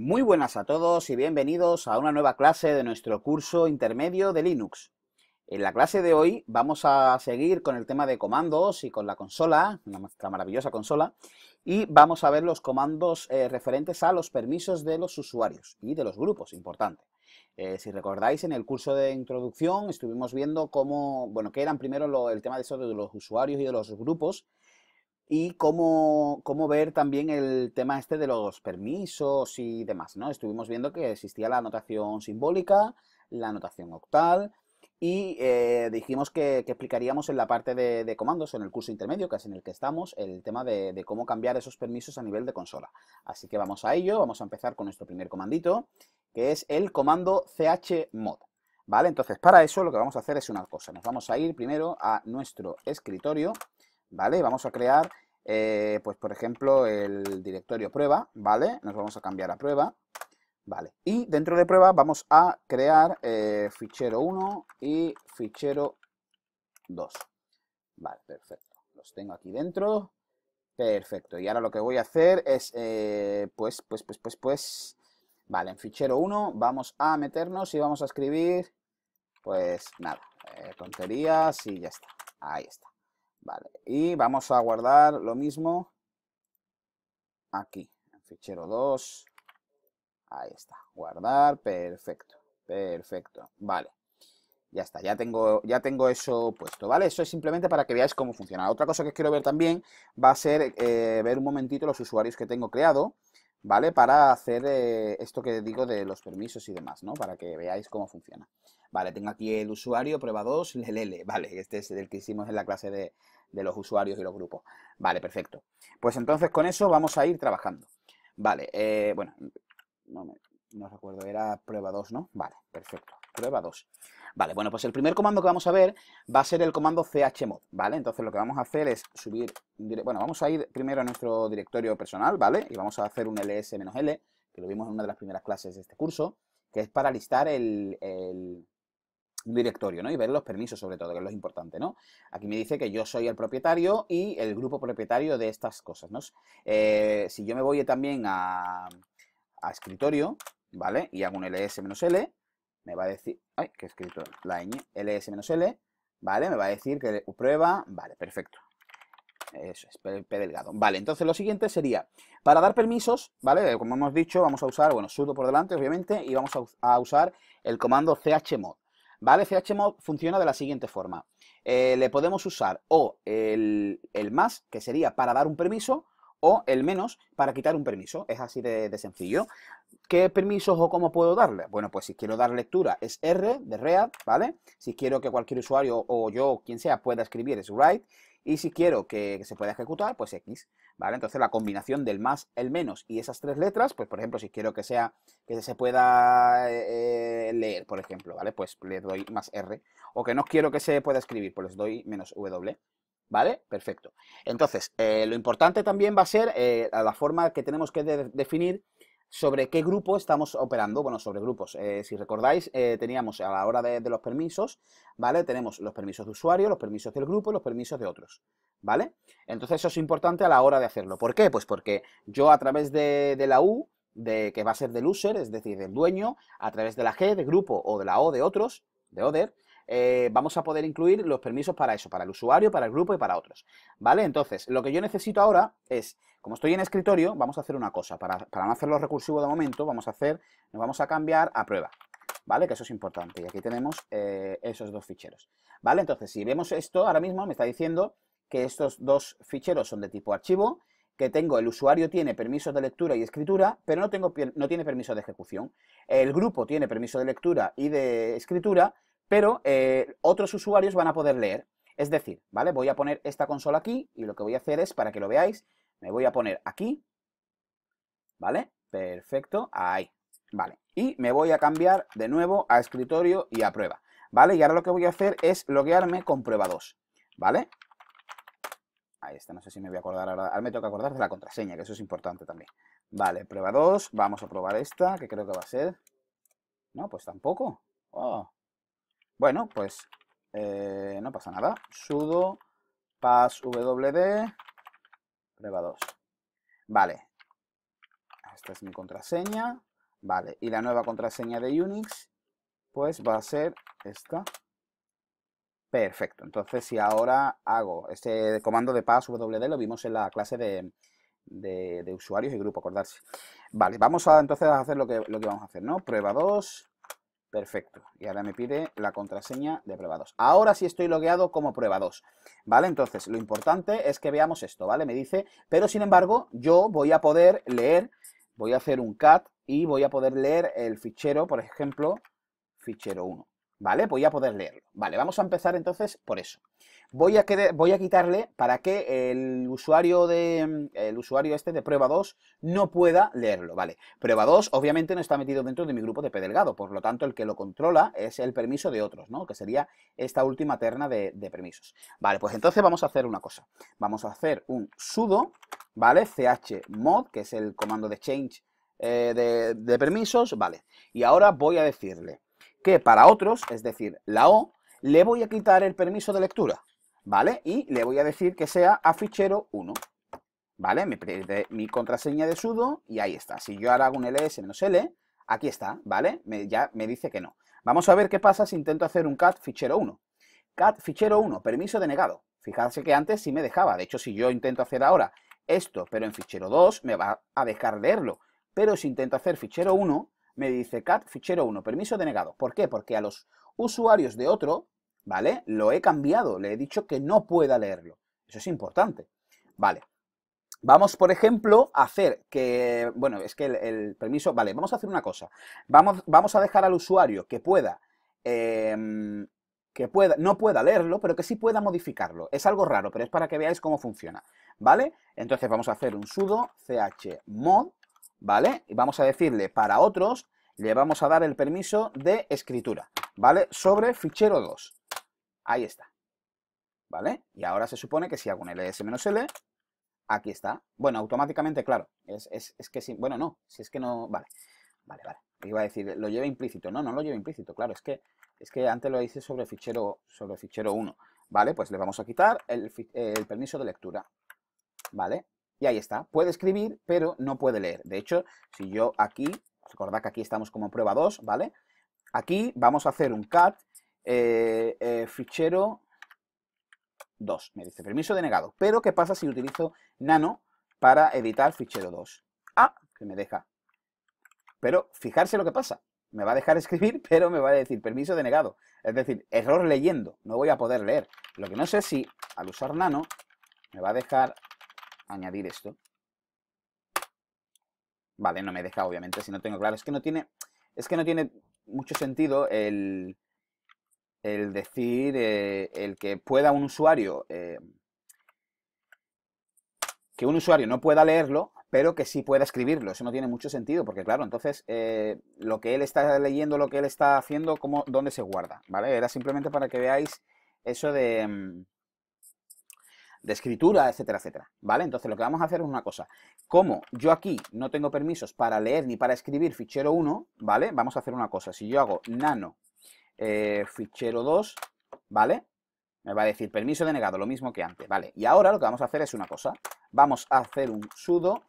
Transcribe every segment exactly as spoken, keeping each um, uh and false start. Muy buenas a todos y bienvenidos a una nueva clase de nuestro curso intermedio de Linux. En la clase de hoy vamos a seguir con el tema de comandos y con la consola, nuestra maravillosa consola, y vamos a ver los comandos eh, referentes a los permisos de los usuarios y de los grupos, importante. Eh, si recordáis, en el curso de introducción estuvimos viendo cómo, bueno, que eran primero lo, el tema de, eso de los usuarios y de los grupos, y cómo, cómo ver también el tema este de los permisos y demás, ¿no? Estuvimos viendo que existía la notación simbólica, la notación octal, y eh, dijimos que, que explicaríamos en la parte de, de comandos, en el curso intermedio, que es en el que estamos, el tema de, de cómo cambiar esos permisos a nivel de consola. Así que vamos a ello, vamos a empezar con nuestro primer comandito, que es el comando chmod, ¿vale? Entonces, para eso lo que vamos a hacer es una cosa. Nos vamos a ir primero a nuestro escritorio, ¿vale? Vamos a crear, eh, pues por ejemplo, el directorio prueba, ¿vale? Nos vamos a cambiar a prueba, ¿vale? Y dentro de prueba vamos a crear eh, fichero uno y fichero dos. Vale, perfecto. Los tengo aquí dentro. Perfecto. Y ahora lo que voy a hacer es, eh, pues, pues, pues, pues, pues... Vale, en fichero uno vamos a meternos y vamos a escribir, pues nada, eh, tonterías y ya está. Ahí está. Vale, y vamos a guardar lo mismo aquí, en fichero dos, ahí está, guardar, perfecto, perfecto, vale, ya está, ya tengo, ya tengo eso puesto, ¿vale? Eso es simplemente para que veáis cómo funciona. Otra cosa que quiero ver también va a ser eh, ver un momentito los usuarios que tengo creado, ¿vale? Para hacer eh, esto que digo de los permisos y demás, ¿no? Para que veáis cómo funciona. Vale, tengo aquí el usuario, prueba dos, lelele, vale, este es el que hicimos en la clase de, de los usuarios y los grupos. Vale, perfecto. Pues entonces con eso vamos a ir trabajando. Vale, eh, bueno, no, me, no recuerdo, era prueba dos, ¿no? Vale, perfecto, prueba dos. Vale, bueno, pues el primer comando que vamos a ver va a ser el comando chmod, ¿vale? Entonces lo que vamos a hacer es subir, bueno, vamos a ir primero a nuestro directorio personal, ¿vale? Y vamos a hacer un ls-l, que lo vimos en una de las primeras clases de este curso, que es para listar el... el un directorio, ¿no? Y ver los permisos sobre todo, que es lo importante, ¿no? Aquí me dice que yo soy el propietario y el grupo propietario de estas cosas, ¿no? Eh, si yo me voy también a, a escritorio, ¿vale? Y hago un ls-l, me va a decir... ¡Ay! Que he escrito la ñ. ls-l, ¿vale? Me va a decir que prueba... Vale, perfecto. Eso es, P, P delgado. Vale, entonces lo siguiente sería, para dar permisos, ¿vale? Como hemos dicho, vamos a usar, bueno, sudo por delante, obviamente, y vamos a, a usar el comando chmod. ¿Vale? Chmod funciona de la siguiente forma. Eh, le podemos usar o el, el más, que sería para dar un permiso, o el menos para quitar un permiso. Es así de, de sencillo. ¿Qué permisos o cómo puedo darle? Bueno, pues si quiero dar lectura es R, de read, ¿vale? Si quiero que cualquier usuario o yo o quien sea pueda escribir es write. Y si quiero que se pueda ejecutar, pues X, ¿vale? Entonces la combinación del más, el menos y esas tres letras, pues por ejemplo, si quiero que sea que se pueda eh, leer, por ejemplo, ¿vale? Pues le doy más R. O que no quiero que se pueda escribir, pues les doy menos W, ¿vale? Perfecto. Entonces, eh, lo importante también va a ser eh, la forma que tenemos que de- definir sobre qué grupo estamos operando, bueno, sobre grupos. Eh, si recordáis, eh, teníamos a la hora de, de los permisos, ¿vale? Tenemos los permisos de usuario, los permisos del grupo y los permisos de otros, ¿vale? Entonces eso es importante a la hora de hacerlo. ¿Por qué? Pues porque yo a través de, de la U, de, que va a ser del user, es decir, del dueño, a través de la G, de grupo, o de la O, de otros, de other, eh, vamos a poder incluir los permisos para eso, para el usuario, para el grupo y para otros, ¿vale? Entonces, lo que yo necesito ahora es... Como estoy en escritorio, vamos a hacer una cosa. Para, para no hacerlo recursivo de momento, vamos a hacer, nos vamos a cambiar a prueba, ¿vale? Que eso es importante. Y aquí tenemos eh, esos dos ficheros, ¿vale? Entonces, si vemos esto, ahora mismo me está diciendo que estos dos ficheros son de tipo archivo, que tengo, el usuario tiene permisos de lectura y escritura, pero no, tengo, no tiene permiso de ejecución. El grupo tiene permiso de lectura y de escritura, pero eh, otros usuarios van a poder leer. Es decir, ¿vale? Voy a poner esta consola aquí y lo que voy a hacer es, para que lo veáis, me voy a poner aquí, ¿vale? Perfecto, ahí, vale. Y me voy a cambiar de nuevo a escritorio y a prueba, ¿vale? Y ahora lo que voy a hacer es loguearme con prueba dos, ¿vale? Ahí está, no sé si me voy a acordar ahora, ahora me toca acordar de la contraseña, que eso es importante también. Vale, prueba dos, vamos a probar esta, que creo que va a ser... No, pues tampoco. Oh. Bueno, pues eh, no pasa nada. Sudo passwd... Prueba dos. Vale. Esta es mi contraseña. Vale, y la nueva contraseña de Unix, pues va a ser esta. Perfecto, entonces si ahora hago este comando de passwd, lo vimos en la clase de, de, de usuarios y grupo, acordarse. Vale, vamos a entonces a hacer lo que, lo que vamos a hacer, ¿no? prueba dos, perfecto. Y ahora me pide la contraseña de prueba dos. Ahora sí estoy logueado como prueba dos, ¿vale? Entonces lo importante es que veamos esto, ¿vale? Me dice, pero sin embargo yo voy a poder leer, voy a hacer un cat y voy a poder leer el fichero, por ejemplo, fichero uno. ¿Vale? Voy a poder leerlo. Vale, vamos a empezar entonces por eso. Voy a, querer, voy a quitarle para que el usuario, de, el usuario este de prueba dos no pueda leerlo, ¿vale? Prueba dos obviamente no está metido dentro de mi grupo de P delgado, por lo tanto el que lo controla es el permiso de otros, ¿no? Que sería esta última terna de, de permisos. Vale, pues entonces vamos a hacer una cosa. Vamos a hacer un sudo, ¿vale? chmod, que es el comando de change eh, de, de permisos, ¿vale? Y ahora voy a decirle que para otros, es decir, la O, le voy a quitar el permiso de lectura, ¿vale? Y le voy a decir que sea a fichero uno, ¿vale? Me pide mi contraseña de sudo y ahí está. Si yo ahora hago un ls-l, aquí está, ¿vale? Me, ya me dice que no. Vamos a ver qué pasa si intento hacer un cat fichero uno. Cat fichero uno, permiso denegado. Fijarse que antes sí me dejaba. De hecho, si yo intento hacer ahora esto, pero en fichero dos, me va a dejar leerlo. Pero si intento hacer fichero uno... me dice cat fichero uno, permiso denegado. ¿Por qué? Porque a los usuarios de otro, ¿vale? Lo he cambiado, le he dicho que no pueda leerlo. Eso es importante. Vale. Vamos, por ejemplo, a hacer que... Bueno, es que el, el permiso... Vale, vamos a hacer una cosa. Vamos, vamos a dejar al usuario que pueda... Eh, que pueda, no pueda leerlo, pero que sí pueda modificarlo. Es algo raro, pero es para que veáis cómo funciona. ¿Vale? Entonces vamos a hacer un sudo chmod. ¿Vale? Y vamos a decirle, para otros, le vamos a dar el permiso de escritura, ¿vale? Sobre fichero dos. Ahí está. ¿Vale? Y ahora se supone que si hago un ls-l, aquí está. Bueno, automáticamente, claro. Es, es, es que si... Bueno, no. Si es que no... Vale. Vale, vale. Iba a decir, lo lleva implícito. No, no lo lleva implícito, claro. Es que, es que antes lo hice sobre fichero, sobre fichero uno. ¿Vale? Pues le vamos a quitar el, el permiso de lectura. ¿Vale? Y ahí está, puede escribir, pero no puede leer. De hecho, si yo aquí, recordad que aquí estamos como prueba dos, ¿vale? Aquí vamos a hacer un cat eh, eh, fichero dos, me dice permiso denegado. Pero, ¿qué pasa si utilizo nano para editar fichero dos? Ah, que me deja. Pero, fijarse lo que pasa. Me va a dejar escribir, pero me va a decir permiso denegado. Es decir, error leyendo, no voy a poder leer. Lo que no sé si, al usar nano, me va a dejar... añadir esto. Vale, no me deja, obviamente, si no tengo claro. Es que no tiene, es que no tiene mucho sentido el, el decir, eh, el que pueda un usuario, eh, que un usuario no pueda leerlo, pero que sí pueda escribirlo. Eso no tiene mucho sentido, porque claro, entonces, eh, lo que él está leyendo, lo que él está haciendo, cómo, dónde se guarda, ¿vale? Era simplemente para que veáis eso de... de escritura, etcétera, etcétera, ¿vale? Entonces lo que vamos a hacer es una cosa. Como yo aquí no tengo permisos para leer ni para escribir fichero uno, ¿vale? Vamos a hacer una cosa. Si yo hago nano eh, fichero dos, ¿vale? Me va a decir permiso denegado, lo mismo que antes, ¿vale? Y ahora lo que vamos a hacer es una cosa. Vamos a hacer un sudo,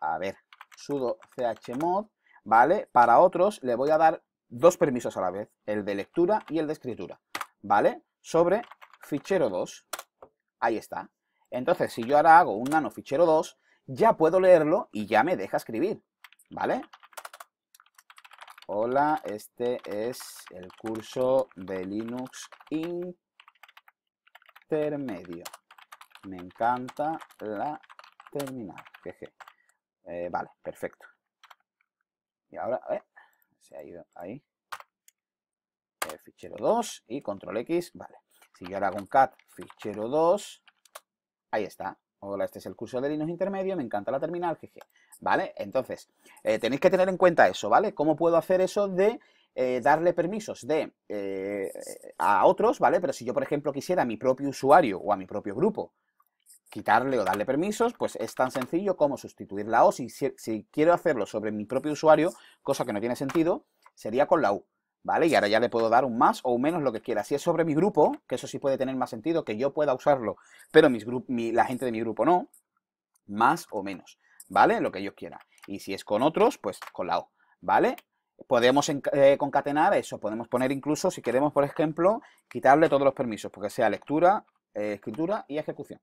a ver, sudo chmod, ¿vale? Para otros le voy a dar dos permisos a la vez, el de lectura y el de escritura, ¿vale? Sobre fichero dos. Ahí está. Entonces, si yo ahora hago un nano fichero dos, ya puedo leerlo y ya me deja escribir, ¿vale? Hola, este es el curso de Linux intermedio. Me encanta la terminal. Jeje. Eh, vale, perfecto. Y ahora, eh, se ha ido ahí. El fichero dos y control equis, vale. Si yo ahora hago un cat fichero dos, ahí está. Hola, este es el curso de Linux intermedio, me encanta la terminal, jeje. ¿Vale? Entonces, eh, tenéis que tener en cuenta eso, ¿vale? ¿Cómo puedo hacer eso de eh, darle permisos de eh, a otros, ¿vale? Pero si yo, por ejemplo, quisiera a mi propio usuario o a mi propio grupo quitarle o darle permisos, pues es tan sencillo como sustituir la O. Si, si, si quiero hacerlo sobre mi propio usuario, cosa que no tiene sentido, sería con la U. ¿Vale? Y ahora ya le puedo dar un más o un menos, lo que quiera. Si es sobre mi grupo, que eso sí puede tener más sentido, que yo pueda usarlo, pero mis mi, la gente de mi grupo no, más o menos, ¿vale? Lo que yo quiera. y si es con otros, pues con la O, ¿vale? Podemos eh, concatenar eso, podemos poner incluso, si queremos, por ejemplo, quitarle todos los permisos, porque sea lectura, eh, escritura y ejecución,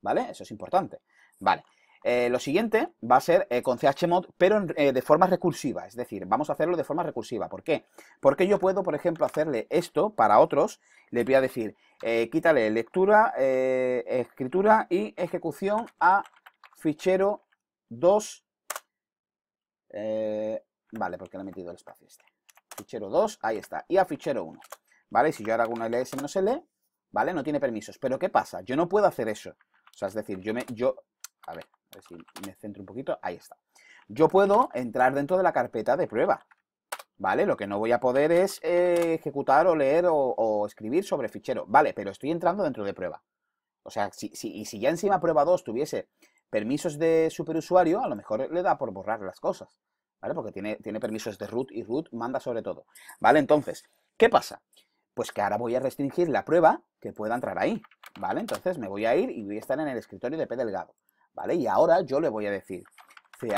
¿vale? Eso es importante, ¿vale? Eh, lo siguiente va a ser eh, con chmod, pero eh, de forma recursiva, es decir, vamos a hacerlo de forma recursiva. ¿Por qué? Porque yo puedo, por ejemplo, hacerle esto para otros, le voy a decir, eh, quítale lectura, eh, escritura y ejecución a fichero dos, eh, vale, porque le he metido el espacio este, fichero dos, ahí está, y a fichero uno, ¿vale? Si yo ahora hago una ls-l, ¿vale? No tiene permisos, pero ¿qué pasa? Yo no puedo hacer eso, o sea, es decir, yo me, yo, a ver, a ver si me centro un poquito, ahí está. Yo puedo entrar dentro de la carpeta de prueba, ¿vale? Lo que no voy a poder es eh, ejecutar o leer o, o escribir sobre fichero, ¿vale? Pero estoy entrando dentro de prueba. O sea, si, si, y si ya encima prueba dos tuviese permisos de superusuario, a lo mejor le da por borrar las cosas, ¿vale? Porque tiene, tiene permisos de root y root manda sobre todo, ¿vale? Entonces, ¿qué pasa? Pues que ahora voy a restringir la prueba que pueda entrar ahí, ¿vale? Entonces me voy a ir y voy a estar en el escritorio de P Delgado, ¿vale? Y ahora yo le voy a decir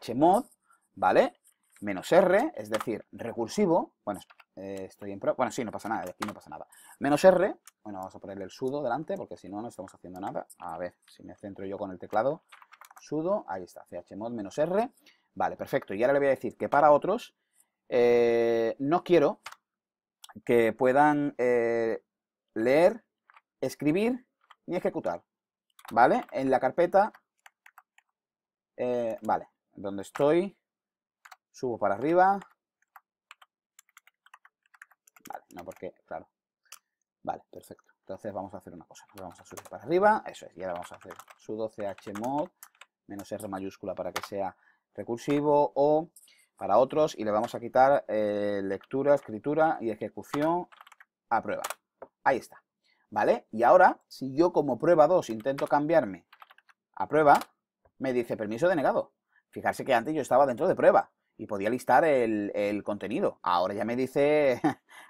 chmod, ¿vale? Menos R, es decir, recursivo, bueno, eh, estoy en pro, bueno, sí, no pasa nada, aquí no pasa nada, menos R, bueno, vamos a ponerle el sudo delante, porque si no, no estamos haciendo nada, a ver, si me centro yo con el teclado, sudo, ahí está, chmod menos R, vale, perfecto, y ahora le voy a decir que para otros, eh, no quiero que puedan eh, leer, escribir ni ejecutar, ¿vale? En la carpeta... Eh, vale, donde estoy, subo para arriba, vale, no porque, claro, vale, perfecto, entonces vamos a hacer una cosa, vamos a subir para arriba, eso es, y ahora vamos a hacer sudo chmod, menos R mayúscula para que sea recursivo o para otros, y le vamos a quitar eh, lectura, escritura y ejecución a prueba, ahí está, ¿vale? Y ahora, si yo como prueba dos intento cambiarme a prueba, me dice permiso denegado. Fijarse que antes yo estaba dentro de prueba y podía listar el, el contenido. Ahora ya me dice,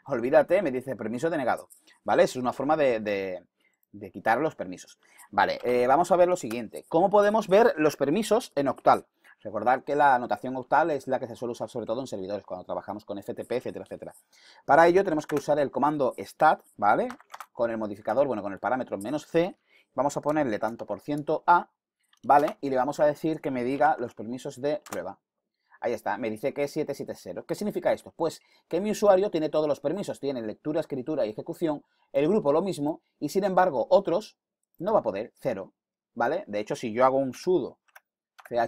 olvídate, me dice permiso denegado. ¿Vale? Es una forma de, de, de quitar los permisos. Vale, eh, vamos a ver lo siguiente. ¿Cómo podemos ver los permisos en Octal? Recordad que la notación octal es la que se suele usar sobre todo en servidores cuando trabajamos con F T P, etcétera, etcétera. Para ello tenemos que usar el comando stat, ¿vale? Con el modificador, bueno, con el parámetro menos C. Vamos a ponerle tanto por ciento a, ¿vale? Y le vamos a decir que me diga los permisos de prueba. Ahí está, me dice que es siete siete cero. ¿Qué significa esto? Pues que mi usuario tiene todos los permisos, tiene lectura, escritura y ejecución, el grupo lo mismo, y sin embargo otros no va a poder, cero, ¿vale? De hecho, si yo hago un sudo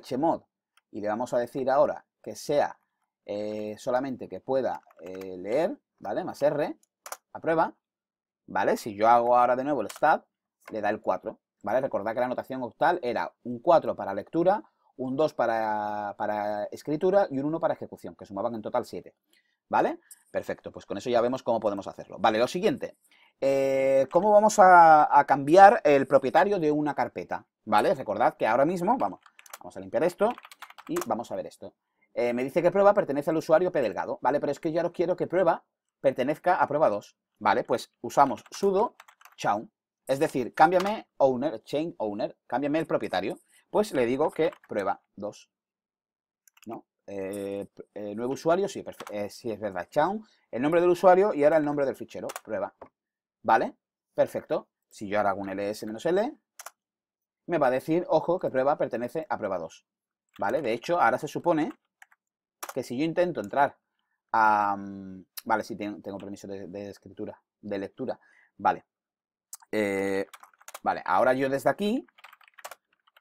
chmod y le vamos a decir ahora que sea eh, solamente que pueda eh, leer, ¿vale? Más R, a prueba, ¿vale? Si yo hago ahora de nuevo el stat, le da el cuatro. ¿Vale? Recordad que la notación octal era un cuatro para lectura, un dos para, para escritura y un uno para ejecución, que sumaban en total siete. ¿Vale? Perfecto, pues con eso ya vemos cómo podemos hacerlo. Vale, lo siguiente. Eh, ¿Cómo vamos a, a cambiar el propietario de una carpeta? ¿Vale? Recordad que ahora mismo, vamos, vamos a limpiar esto y vamos a ver esto. Eh, me dice que prueba pertenece al usuario P Delgado, ¿vale? Pero es que yo ahora quiero que prueba pertenezca a prueba dos, ¿vale? Pues usamos sudo chown. Es decir, cámbiame owner, chain owner, cámbiame el propietario, pues le digo que prueba dos, ¿no? Eh, eh, nuevo usuario, sí, eh, sí es verdad, chown, el nombre del usuario y ahora el nombre del fichero, prueba, ¿vale? Perfecto, si yo ahora hago un ls-l, me va a decir, ojo, que prueba pertenece a prueba dos, ¿vale? De hecho, ahora se supone que si yo intento entrar a... Vale, sí, tengo, tengo permiso de, de escritura, de lectura, vale. Eh, vale, ahora yo desde aquí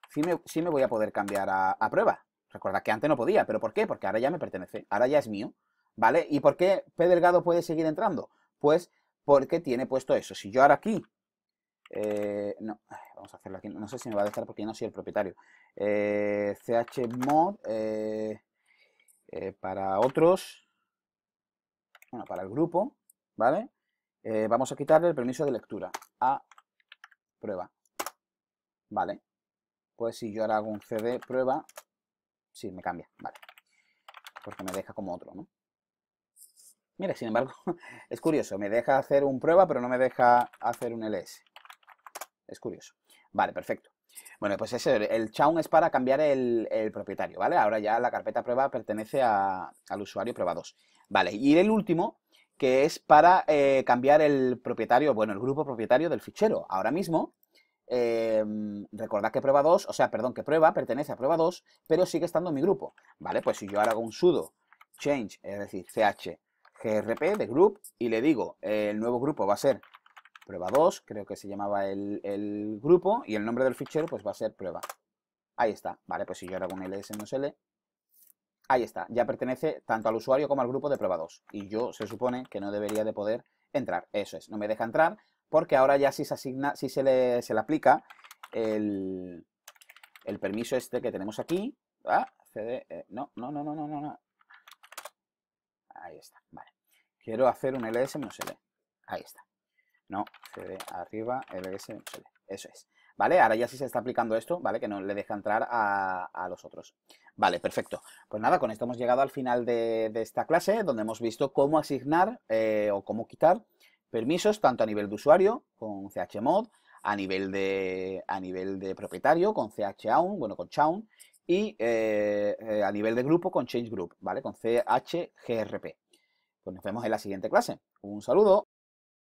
sí me, sí me voy a poder cambiar a, a prueba. Recuerda que antes no podía, ¿pero por qué? Porque ahora ya me pertenece, ahora ya es mío, ¿vale? ¿Y por qué P Delgado puede seguir entrando? Pues porque tiene puesto eso. Si yo ahora aquí, eh, no, vamos a hacerlo aquí, no sé si me va a dejar porque yo no soy el propietario. Eh, chmod eh, eh, para otros, bueno, para el grupo, ¿vale? Eh, vamos a quitarle el permiso de lectura a prueba, ¿vale? Pues si yo ahora hago un cd prueba, sí, me cambia, ¿vale? Porque me deja como otro, ¿no? Mira, sin embargo, es curioso, me deja hacer un prueba, pero no me deja hacer un ls. Es curioso. Vale, perfecto. Bueno, pues eso, el chown es para cambiar el, el propietario, ¿vale? Ahora ya la carpeta prueba pertenece a, al usuario prueba dos, ¿vale? Y el último, que es para eh, cambiar el propietario, bueno, el grupo propietario del fichero. Ahora mismo, eh, recordad que prueba dos, o sea, perdón, que prueba pertenece a prueba dos, pero sigue estando en mi grupo, ¿vale? Pues si yo ahora hago un sudo change, es decir, chgrp de group, y le digo, eh, el nuevo grupo va a ser prueba dos, creo que se llamaba el, el grupo, y el nombre del fichero pues va a ser prueba. Ahí está, vale, pues si yo ahora hago un ls menos l, ahí está, ya pertenece tanto al usuario como al grupo de prueba dos, y yo se supone que no debería de poder entrar, eso es, no me deja entrar, porque ahora ya sí se asigna, sí se le, se le aplica el, el permiso este que tenemos aquí, ah, cd, eh, no, no, no, no, no, no, ahí está, vale, quiero hacer un ls menos l, ahí está. No, cd arriba, ls, eso es. ¿Vale? Ahora ya sí se está aplicando esto, ¿vale? Que no le deja entrar a, a los otros. Vale, perfecto. Pues nada, con esto hemos llegado al final de, de esta clase, donde hemos visto cómo asignar eh, o cómo quitar permisos, tanto a nivel de usuario, con chmod, a nivel de, a nivel de propietario, con chown, bueno, con chown, y eh, eh, a nivel de grupo, con changegroup, ¿vale? Con chgrp. Pues nos vemos en la siguiente clase. Un saludo.